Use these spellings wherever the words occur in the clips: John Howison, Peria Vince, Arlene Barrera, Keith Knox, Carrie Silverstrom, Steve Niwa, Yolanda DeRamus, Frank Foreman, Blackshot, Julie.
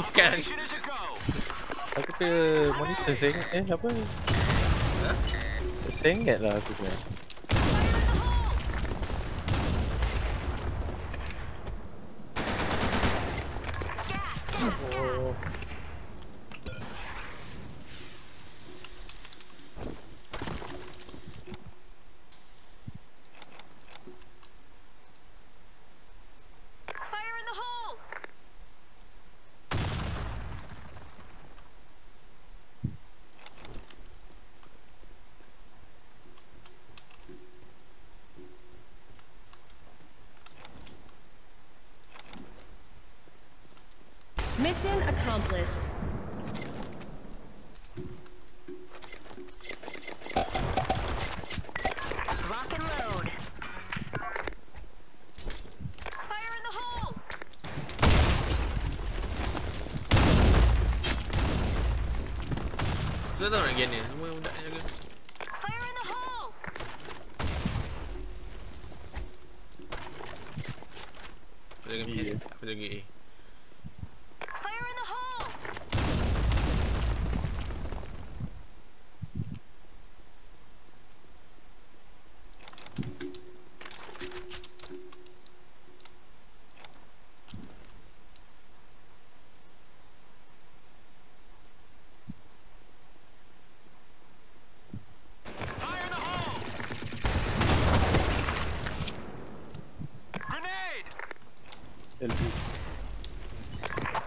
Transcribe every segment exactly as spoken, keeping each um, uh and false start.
Bukan. Aku kena monitor sengit eh apa? Huh? Sengit lah aku punya. Oh. Mission accomplished. Rock and load. Fire in the hole. Saya tahu nak gini, semua budak ni jaga. Fire in the hole. Jaga B, jaga A.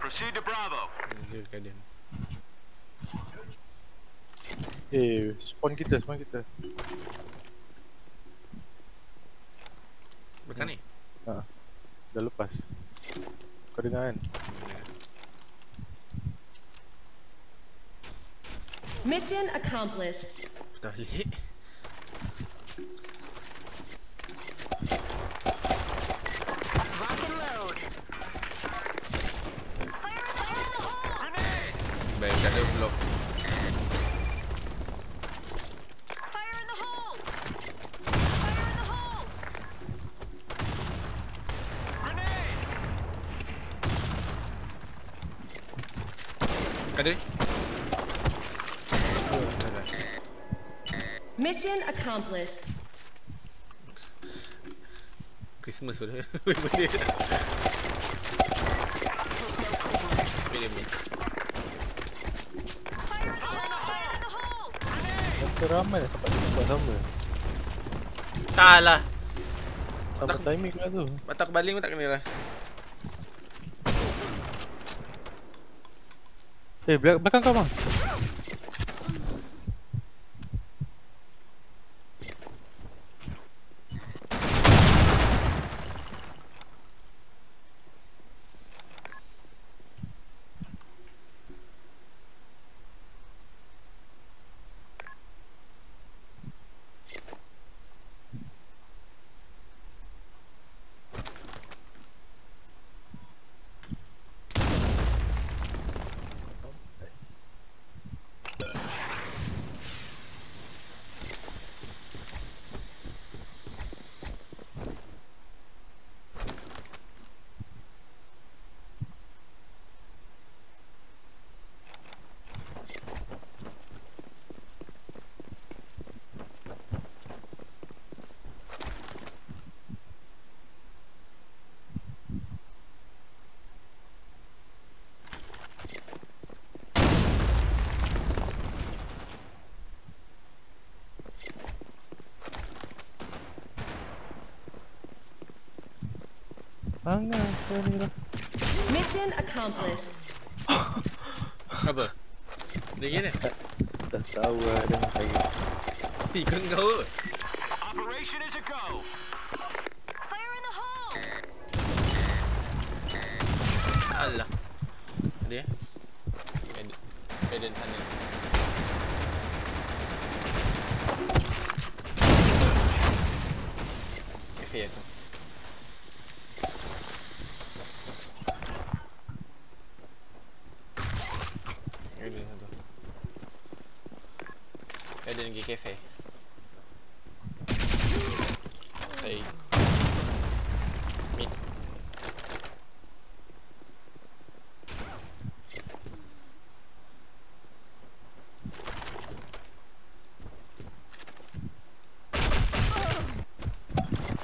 Proceed to Bravo. Eh, spawn kita, spawn kita. Bukan ni? Haa, dah lepas. Kau dengar kan? Mission accomplished. Dah leh. Ready? Mission accomplished. Christmas sudah. Boleh boleh. Boleh miss. Macam ramai dah cepat cepat sama. Tak lah. Sama timing lah tu. Batak baling pun tak kena lah. Eh, belakang kau bang. Mission accomplished. Apa? Dia gini? Tak tahu lah dia nak lagi. Sikun kau. Operation is a go. Fire in the hole. Allah. Dia? Edit. Edit sana. Kefe aku. Cafe. Hey. Meet.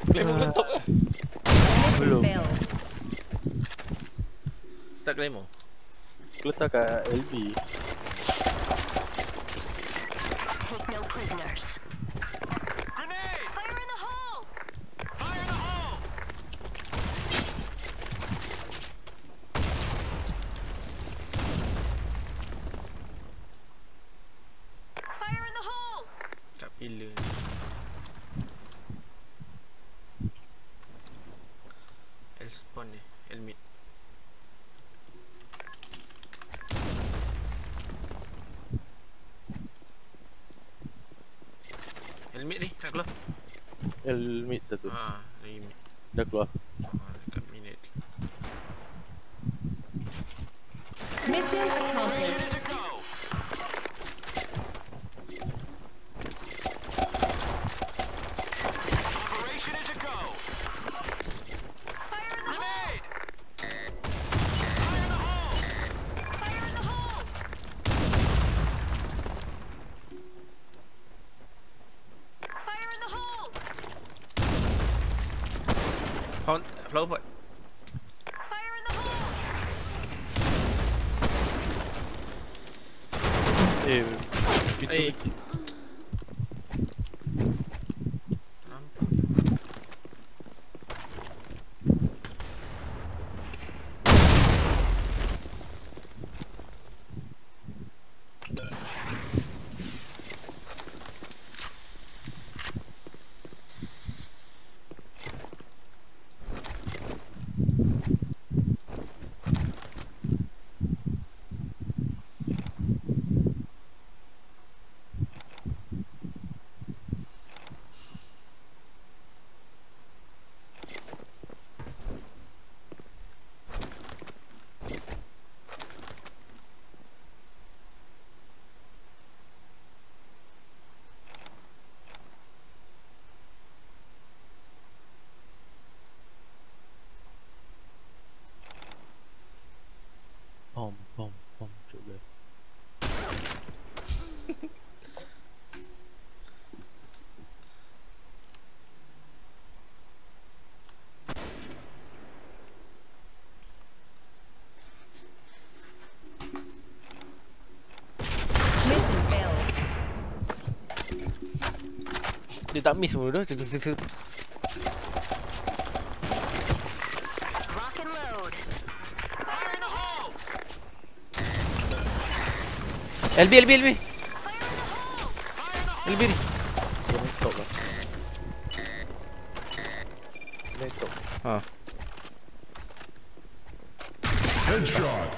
Glamour belum top ke? Belum. Tak glamour? Aku letak kat L B. Take no prisoners. Grenade! Fire in the hole! Fire in the hole! Fire in the hole! Tak pilih. L-spawn ni, L-mid. L-mid ni, dah keluar. L-mid satu. Haa, lagi mid. Dah keluar. Haa, dekat minit. Mission accomplished. Found flower pot. Fire in the hole. Eh, kita eh. Bom, bom, bom, juga. Dia tak miss pun dah. L B, L B, L B. L B ni. Jangan stop lah. Jangan stop. Haa. Headshot.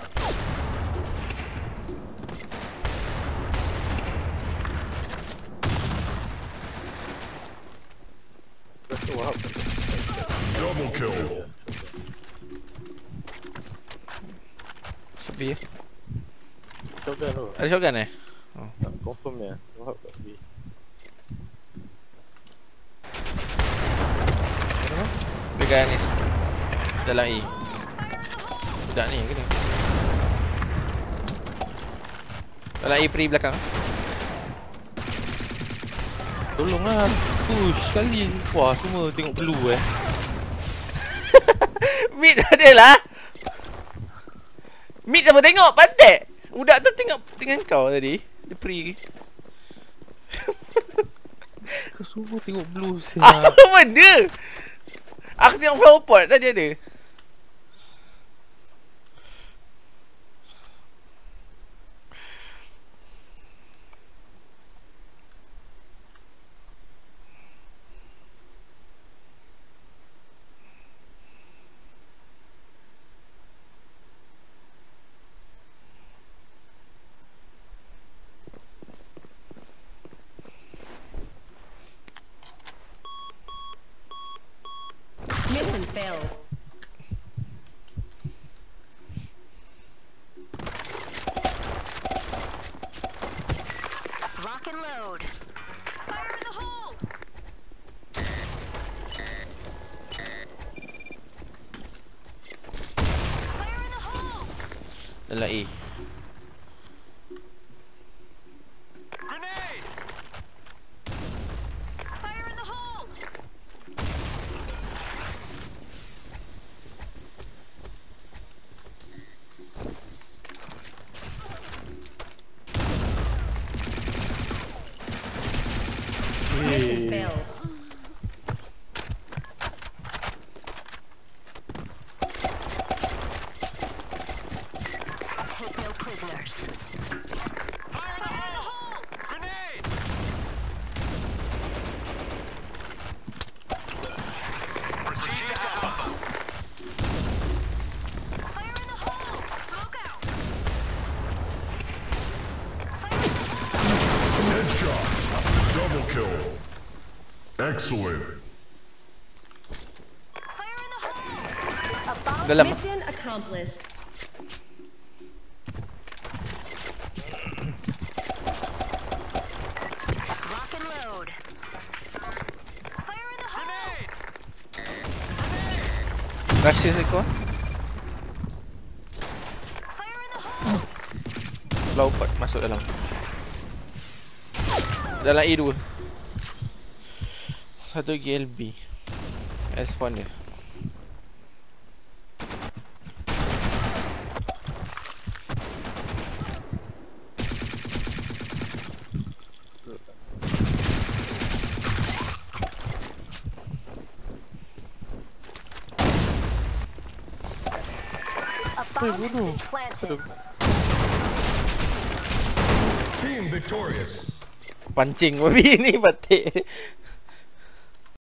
Double kill. Should be eh. Shotgun tu. Ada shotgun eh? Oh. Tak confirm ni lah. Wahab kat B. Dekat ni. Dalam E. Budak ni ke ni? Dalam E peri belakang. Tolonglah. Push sekali. Wah semua tengok blue eh. Mid ada lah. Mid sama tengok pantek. Budak tu tengok dengan kau tadi. Dia free. Kau semua tengok blue siap. Apa benda? Aku tengok flower pot tadi ada. Failed. Rock and load. Fire in the hole. Fire in the hole. Dalam E. Grenade. Fire in the hole. Mission failed. Take no prisoners. Fire in the hole! Grenade! Proceed out. Fire in the hole! Smoke out! Fire in the hole! Headshot! Double kill! Excellent! Fire in the hole! About Dalam. Mission accomplished. Rush is required. Lompat masuk dalam. Dalam E two. Satu G L B. Responder. Team victorious. Pancing babi ni batik.